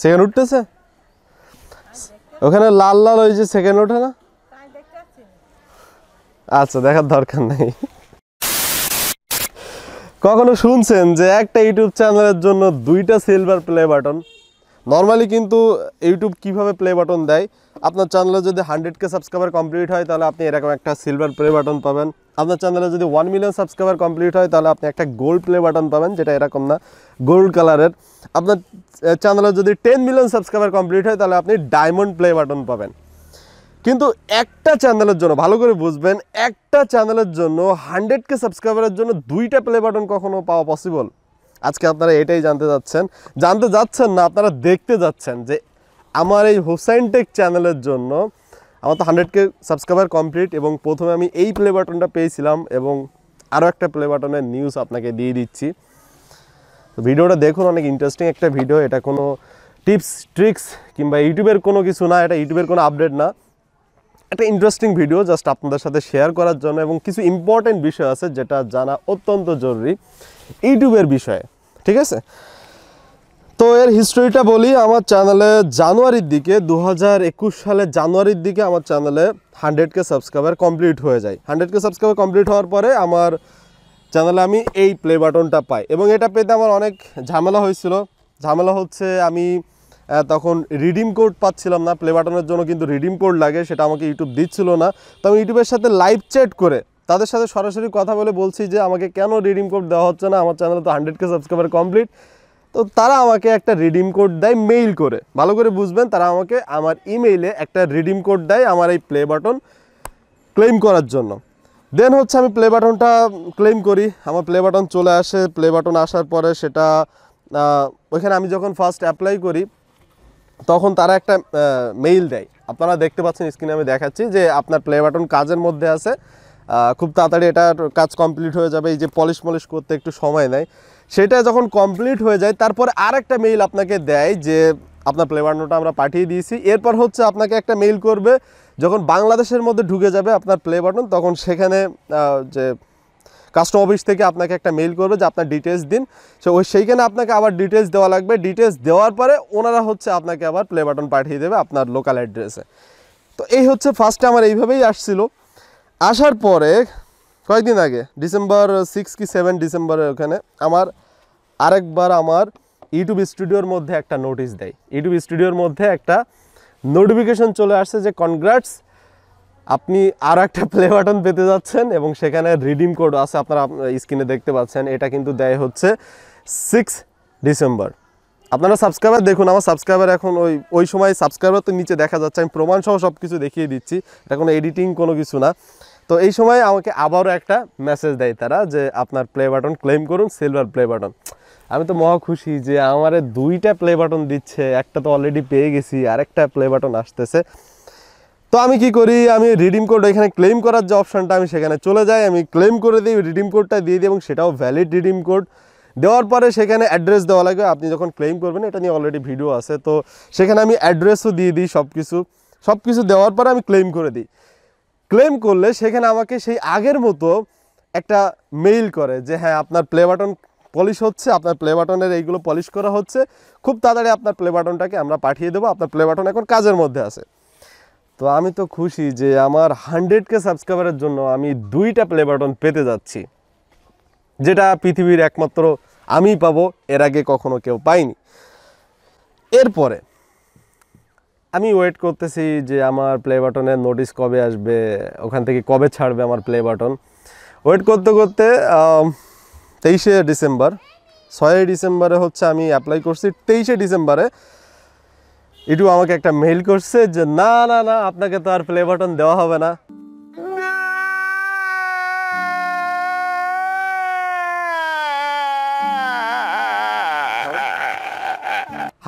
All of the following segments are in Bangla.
সেকেন্ড উঠতেছে ওখানে লাল লাল ওই যে সেকেন্ড ওঠে না তাই দেখতে পাচ্ছেন আচ্ছা দেখার দরকার নাই কখনো শুনছেন যে একটা ইউটিউব চ্যানেলের জন্য দুইটা সিলভার প্লে বাটন নরমালি কিন্তু ইউটিউব কিভাবে প্লে বাটন দেয় আপনার চ্যানেলে যদি 100k সাবস্ক্রাইবার কমপ্লিট হয় তাহলে আপনি এরকম একটা সিলভার প্লে বাটন পাবেন আপনার চ্যানেলে যদি 1 মিলিয়ন সাবস্ক্রাইবার কমপ্লিট হয় তাহলে আপনি একটা গোল্ড প্লে বাটন পাবেন যেটা এরকম না গোল্ড কালারের আপনার চ্যানেলে যদি 10 মিলিয়ন সাবস্ক্রাইবার কমপ্লিট হয় তাহলে আপনি ডায়মন্ড প্লে বাটন পাবেন কিন্তু একটা চ্যানেলের জন্য ভালো করে বুঝবেন একটা চ্যানেলের জন্য 100k সাবস্ক্রাইবারের জন্য দুইটা প্লে বাটন কখনো পাওয়া পসিবল আজকে আপনারা এটাই জানতে যাচ্ছেন না আপনারা দেখতে যাচ্ছেন যে আমার এই হোসাইন টেক চ্যানেলের জন্য আমার তো 100k সাবস্ক্রাইবার কমপ্লিট এবং প্রথমে আমি এই প্লে বাটনটা পেয়েছিলাম এবং আরও একটা প্লে বাটনের নিউজ আপনাকে দিয়ে দিচ্ছি তো ভিডিওটা দেখুন অনেক ইন্টারেস্টিং একটা ভিডিও এটা কোনো টিপস ট্রিক্স কিংবা ইউটিউবের কোনো কিছু না এটা ইউটিউবের কোনো আপডেট না একটা ইন্টারেস্টিং ভিডিও জাস্ট আপনাদের সাথে শেয়ার করার জন্য এবং কিছু ইম্পর্টেন্ট বিষয় আছে যেটা জানা অত্যন্ত জরুরি ইউটিউবের বিষয়ে ঠিক আছে তো এর হিস্ট্রিটা বলি আমার চ্যানেলে জানুয়ারির দিকে 2021 সালে জানুয়ারির দিকে আমার চ্যানেলে 100k সাবস্ক্রাইবার কমপ্লিট হয়ে যায় 100k সাবস্ক্রাইবার কমপ্লিট হওয়ার পরে আমার চ্যানেলে আমি এই প্লে বাটনটা পাই এবং এটা পেতে আমার অনেক ঝামেলা হয়েছিল ঝামেলা হচ্ছে আমি তখন রিডিম কোড পাচ্ছিলাম না প্লে বাটনের জন্য কিন্তু রিডিম কোড লাগে সেটা আমাকে ইউটিউব দিচ্ছিল না তো আমি ইউটিউবের সাথে লাইভ চ্যাট করে তাদের সাথে সরাসরি কথা বলে বলছি যে আমাকে কেন রিডিম কোড দেওয়া হচ্ছে না আমার চ্যানেলে তো 100k সাবস্ক্রাইবার কমপ্লিট তো তারা আমাকে একটা রিডিম কোড দেয় মেইল করে ভালো করে বুঝবেন তারা আমাকে আমার ইমেইলে একটা রিডিম কোড দেয় আমার এই প্লে বাটন ক্লেম করার জন্য দেন হচ্ছে আমি প্লে বাটনটা ক্লেম করি আমার প্লে বাটন চলে আসে প্লে বাটন আসার পরে সেটা ওইখানে আমি যখন ফার্স্ট অ্যাপ্লাই করি তখন তারা একটা মেইল দেয় আপনারা দেখতে পাচ্ছেন স্ক্রিনে আমি দেখাচ্ছি যে আপনার প্লে বাটন কাজের মধ্যে আছে খুব তাড়াতাড়ি এটার কাজ কমপ্লিট হয়ে যাবে এই যে পলিশ করতে একটু সময় নেয় সেটা যখন কমপ্লিট হয়ে যায় তারপর আরেকটা মেইল আপনাকে দেয় যে আপনার প্লে বাটনটা আমরা পাঠিয়ে দিয়েছি এরপর হচ্ছে আপনাকে একটা মেইল করবে যখন বাংলাদেশের মধ্যে ঢুকে যাবে আপনার প্লে বাটন তখন সেখানে যে কাস্টম অফিস থেকে আপনাকে একটা মেইল করবে যে আপনার ডিটেলস দিন সেইখানে আপনাকে আবার ডিটেলস দেওয়া লাগবে ডিটেলস দেওয়ার পরে ওনারা হচ্ছে আপনাকে আবার প্লে বাটন পাঠিয়ে দেবে আপনার লোকাল অ্যাড্রেসে তো এই হচ্ছে ফার্স্টে আমার এইভাবেই আসছিল আসার পরে কয়েকদিন আগে ডিসেম্বর 6 কি 7 ডিসেম্বরের ওখানে আমার আরেকবার আমার ইউটিউব স্টুডিওর মধ্যে একটা নোটিশ দেয় ইউটিউব স্টুডিওর মধ্যে একটা নোটিফিকেশন চলে আসছে যে কনগ্রাটস আপনি আরও একটা প্লে বাটন পেতে যাচ্ছেন এবং সেখানে রিডিম কোড আছে আপনারা স্ক্রিনে দেখতে পাচ্ছেন এটা কিন্তু দেয় হচ্ছে 6 ডিসেম্বর আপনারা সাবস্ক্রাইবার দেখুন আমার সাবস্ক্রাইবার এখন ওই সময় সাবস্ক্রাইবার তো নিচে দেখা যাচ্ছে আমি প্রমাণসহ সব কিছু দেখিয়ে দিচ্ছি এটা কোনো এডিটিং কোনো কিছু না তো এই সময় আমাকে আবারও একটা মেসেজ দেয় তারা যে আপনার প্লে বাটন ক্লেম করুন সিলভার প্লে বাটন আমি তো মহা খুশি যে আমারে দুইটা প্লে বাটন দিচ্ছে একটা তো অলরেডি পেয়ে গেছি আরেকটা প্লে বাটন আসতেছে তো আমি কি করি আমি রিডিম কোড এখানে ক্লেম করার যে অপশানটা আমি সেখানে চলে যাই আমি ক্লেম করে দিই রিডিম কোডটা দিয়ে দিই এবং সেটাও ভ্যালিড রিডিম কোড দেওয়ার পরে সেখানে অ্যাড্রেস দেওয়া লাগবে আপনি যখন ক্লেম করবেন এটা নিয়ে অলরেডি ভিডিও আছে তো সেখানে আমি অ্যাড্রেসও দিয়ে দিই সব কিছু দেওয়ার পরে আমি ক্লেম করে দিই ক্লেম করলে সেখানে আমাকে সেই আগের মতো একটা মেইল করে যে হ্যাঁ আপনার প্লে বাটন পলিশ হচ্ছে আপনার প্লে বাটনের এইগুলো পলিশ করা হচ্ছে খুব তাড়াতাড়ি আপনার প্লে বাটনটাকে আমরা পাঠিয়ে দেবো আপনার প্লে বাটন এখন কাজের মধ্যে আছে তো আমি তো খুশি যে আমার 100k সাবস্ক্রাইবারের জন্য আমি দুইটা প্লে বাটন পেতে যাচ্ছি যেটা পৃথিবীর একমাত্র আমি পাবো এর আগে কখনো কেউ পাইনি এরপরে আমি ওয়েট করতেছি যে আমার প্লে বাটনের নোটিশ কবে আসবে ওখান থেকে কবে ছাড়বে আমার প্লে বাটন ওয়েট করতে করতে 23 ডিসেম্বর 6 ডিসেম্বরে হচ্ছে আমি অ্যাপ্লাই করছি 23 ডিসেম্বরে ইউটিউব আমাকে একটা মেইল করছে যে না না না আপনাকে তো আর প্লে বাটন দেওয়া হবে না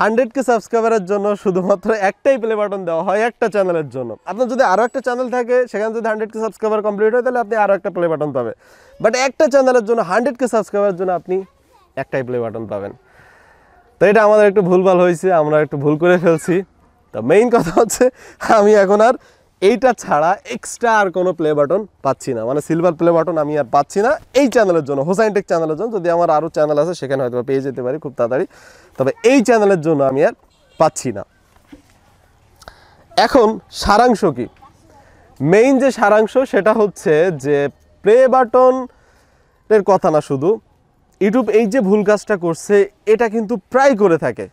হান্ড্রেড কে সাবস্ক্রাইবারের জন্য শুধুমাত্র একটাই প্লে বাটন দেওয়া হয় একটা চ্যানেলের জন্য আপনার যদি আরও একটা চ্যানেল থাকে সেখানে যদি 100k সাবস্ক্রাইবার কমপ্লিট হয় তাহলে আপনি আরও একটা প্লে বাটন পাবেন বাট একটা চ্যানেলের জন্য 100k সাবস্ক্রাইবারের জন্য আপনি একটাই প্লে বাটন পাবেন তো এটা আমাদের একটু ভুলভাল হয়েছে আমরা একটু ভুল করে ফেলছি তো মেইন কথা হচ্ছে আমি এখন আর এইটা ছাড়া এক্সট্রা আর কোনো প্লে বাটন পাচ্ছি না মানে সিলভার প্লে বাটন আমি আর পাচ্ছি না এই চ্যানেলের জন্য হোসাইন টেক চ্যানেলের জন্য যদি আমার আরও চ্যানেল আছে সেখানে হয়তো পেয়ে যেতে পারি খুব তাড়াতাড়ি তবে এই চ্যানেলের জন্য আমি আর পাচ্ছি না। এখন সারাংশ কি, মেইন যে সারাংশ সেটা হচ্ছে যে প্লে বাটনের কথা না, শুধু ইউটিউব এই যে ভুল কাজটা করছে এটা কিন্তু প্রায় করে থাকে।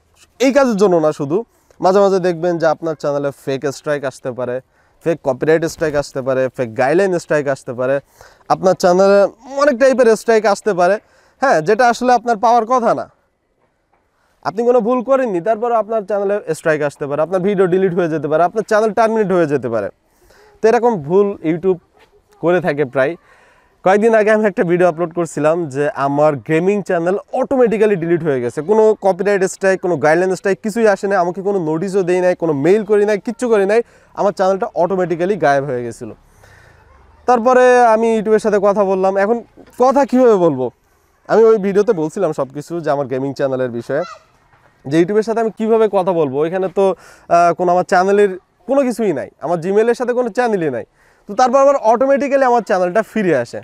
এই কাজের জন্য না, শুধু মাঝে মাঝে দেখবেন যে আপনার চ্যানেলে ফেক স্ট্রাইক আসতে পারে, ফেক কপিরাইট স্ট্রাইক আসতে পারে, ফেক গাইডলাইন স্ট্রাইক আসতে পারে, আপনার চ্যানেলে অনেক টাইপের স্ট্রাইক আসতে পারে, হ্যাঁ, যেটা আসলে আপনার পাওয়ার কথা না। আপনি কোনো ভুল করেননি, তারপরে আপনার চ্যানেলে স্ট্রাইক আসতে পারে, আপনার ভিডিও ডিলিট হয়ে যেতে পারে, আপনার চ্যানেল টার্মিনেট হয়ে যেতে পারে। তো এরকম ভুল ইউটিউব করে থাকে প্রায়। কয়েকদিন আগে আমি একটা ভিডিও আপলোড করছিলাম যে আমার গেমিং চ্যানেল অটোমেটিক্যালি ডিলিট হয়ে গেছে, কোনো কপিরাইট স্ট্রাইক, কোনো গাইডলাইন স্ট্রাইক কিছুই আসে না, আমাকে কোনো নোটিশও দেয় নাই, কোনো মেইল করি নাই, কিচ্ছু করি নাই, আমার চ্যানেলটা অটোমেটিক্যালি গায়েব হয়ে গেছিলো। তারপরে আমি ইউটিউবের সাথে কথা বললাম। এখন কথা কীভাবে বলবো, আমি ওই ভিডিওতে বলছিলাম সব কিছু যে আমার গেমিং চ্যানেলের বিষয়ে, যে ইউটিউবের সাথে আমি কীভাবে কথা বলবো, ওইখানে তো কোনো আমার চ্যানেলের কোনো কিছুই নাই, আমার জিমেলের সাথে কোনো চ্যানেলই নাই। তো তারপর আবার অটোমেটিক্যালি আমার চ্যানেলটা ফিরে আসে।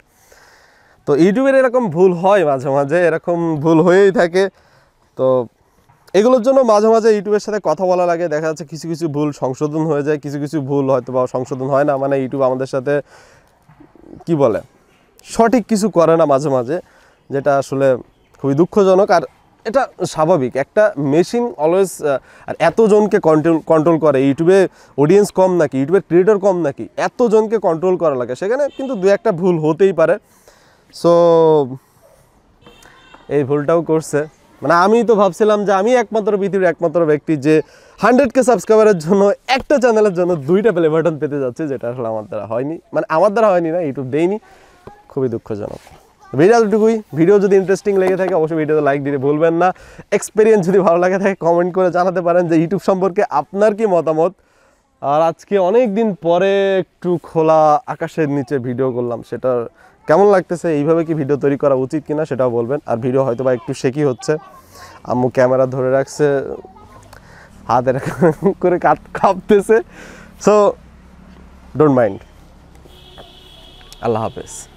তো ইউটিউবের এরকম ভুল হয় মাঝে মাঝে, এরকম ভুল হয়েই থাকে। তো এগুলোর জন্য মাঝে মাঝে ইউটিউবের সাথে কথা বলা লাগে, দেখা যাচ্ছে কিছু কিছু ভুল সংশোধন হয়ে যায়, কিছু কিছু ভুল হয়তো বা সংশোধন হয় না, মানে ইউটিউব আমাদের সাথে কি বলে সঠিক কিছু করে না মাঝে মাঝে, যেটা আসলে খুবই দুঃখজনক। আর এটা স্বাভাবিক, একটা মেশিন অলওয়েজ আর এতজনকে কন্ট্রোল করে। ইউটিউবে অডিয়েন্স কম নাকি, ইউটিউবের ক্রিয়েটর কম নাকি, এতজনকে কন্ট্রোল করা লাগে, সেখানে কিন্তু দু একটা ভুল হতেই পারে। সো এই ভুলটাও করছে, মানে আমি তো ভাবছিলাম যে আমি একমাত্র পৃথিবীর একমাত্র ব্যক্তি যে 100K সাবস্ক্রাইবারের জন্য একটা চ্যানেলের জন্য 2টা প্লে বাটন পেতে যাচ্ছে, যেটা আসলে আমার দ্বারা হয়নি, মানে আমার দ্বারা হয়নি না, ইউটিউব দেয়নি, খুবই দুঃখজনক। ভিডিওটুকুই, ভিডিও যদি ইন্টারেস্টিং লেগে থাকে অবশ্যই ভিডিওতে লাইক দিতে ভুলবেন না। এক্সপিরিয়েন্স যদি ভালো লাগে থাকে কমেন্ট করে জানাতে পারেন যে ইউটিউব সম্পর্কে আপনার কি মতামত। আর আজকে অনেক দিন পরে একটু খোলা আকাশের নিচে ভিডিও করলাম, সেটা কেমন লাগতেছে, এইভাবে কি ভিডিও তৈরি করা উচিত কিনা সেটাও বলবেন। আর ভিডিও হয়তো বা একটু শেখি হচ্ছে, আম্মু ক্যামেরা ধরে রাখছে, হাত এরকম করে কাঁপতেছে। So don't mind. আল্লাহ হাফেজ।